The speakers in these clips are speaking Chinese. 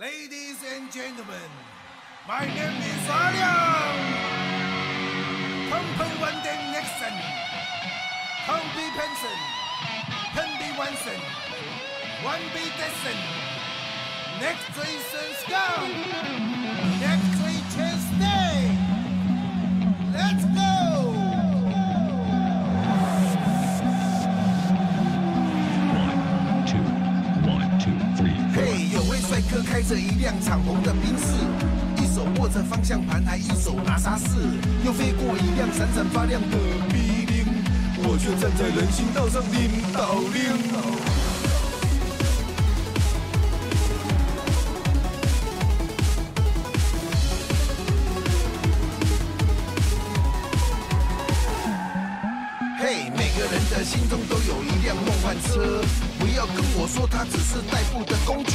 Ladies and gentlemen, my name is Arion. Company Nixon, Company Penson, Penby Wenson, 1B Dixon. Next 3 go. Next 3 Tuesday. Let's go.哥开着一辆敞篷的宾士，一手握着方向盘，还一手拿沙士，又飞过一辆闪闪发亮的 B0， 我却站在人行道上领导令。 心中都有一辆梦幻车，不要跟我说它只是代步的工具。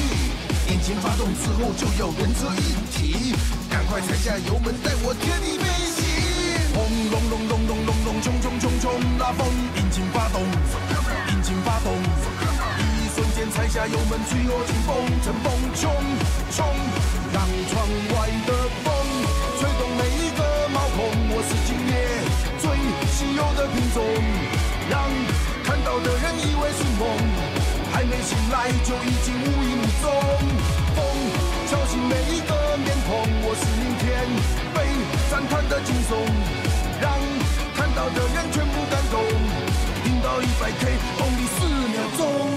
引擎发动之后就要人车一体，赶快踩下油门，带我天地飞行！轰隆隆隆隆隆隆，冲冲冲冲拉风！引擎发动，引擎发动，一瞬间踩下油门，吹破紧绷，乘风冲冲，让窗外的风吹动每一个毛孔。我是今夜最稀有的品种。 让看到的人以为是梦，还没醒来就已经无影无踪。风敲醒每一个面孔，我是明天被赞叹的惊悚。让看到的人全部感动，听到100K only 4秒钟。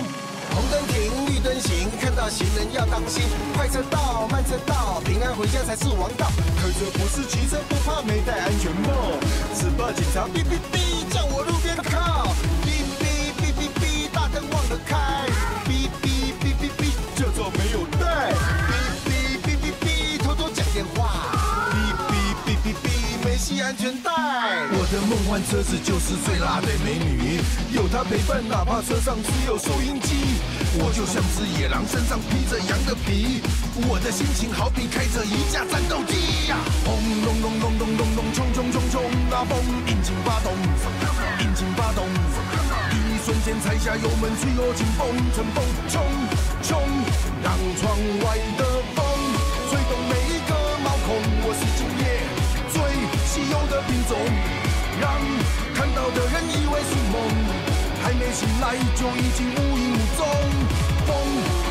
红灯停，绿灯行，看到行人要当心。快车道，慢车道，平安回家才是王道。开车不是骑车，不怕没戴安全帽，只怕警察哔哔哔叫我路边靠。哔哔哔哔哔，大灯忘了开。哔哔哔哔哔，驾照没有带。哔哔哔哔哔，偷偷讲电话。哔哔哔哔哔，没系安全带。我的梦幻车子就是最辣的美女，有她陪伴，哪怕车上只有收音机。 我就像只野狼，身上披着羊的皮。我的心情好比开着一架战斗机呀！轰隆隆隆隆隆隆，冲冲冲冲拉风！引擎发动，引擎发动，一瞬间踩下油门，吹破紧绷，乘风冲冲，让窗外的风吹动每一个毛孔。我是今夜最稀有的品种，让看到的人以为是梦。 还没醒来就已经无影无踪，风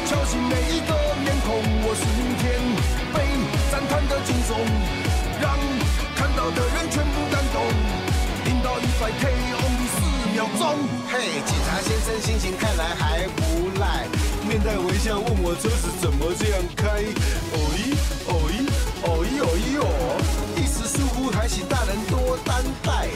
敲醒每一个面孔，我是明天被赞叹的惊悚，让看到的人全部感动，领到100K only 4秒钟。嘿，警察先生心情看来还不赖，面带微笑问我车子怎么这样开，哦咦哦咦哦咦哦咦哦，一时疏忽还请大人多担待，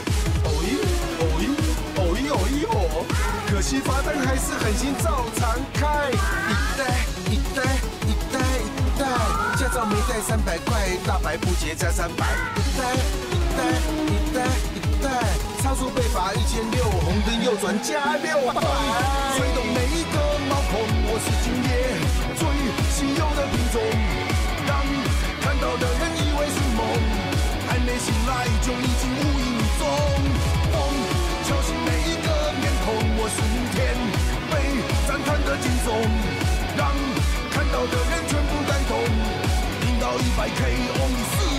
哦咦哦咦。 哦咦哦咦哦，可惜罚单还是狠心照常开。一袋一袋一袋一袋，驾照没带300块，大白不结加300。一袋一袋一袋一袋，超速被罚1600，红灯右转加600。吹动每一个毛孔，我是今夜最稀有的品种，让看到的人以为是梦，还没醒来就已经无影无踪。 敲醒每一个面孔，我是明天被赞叹的惊悚，让看到的人全部感动，领到100K only 4。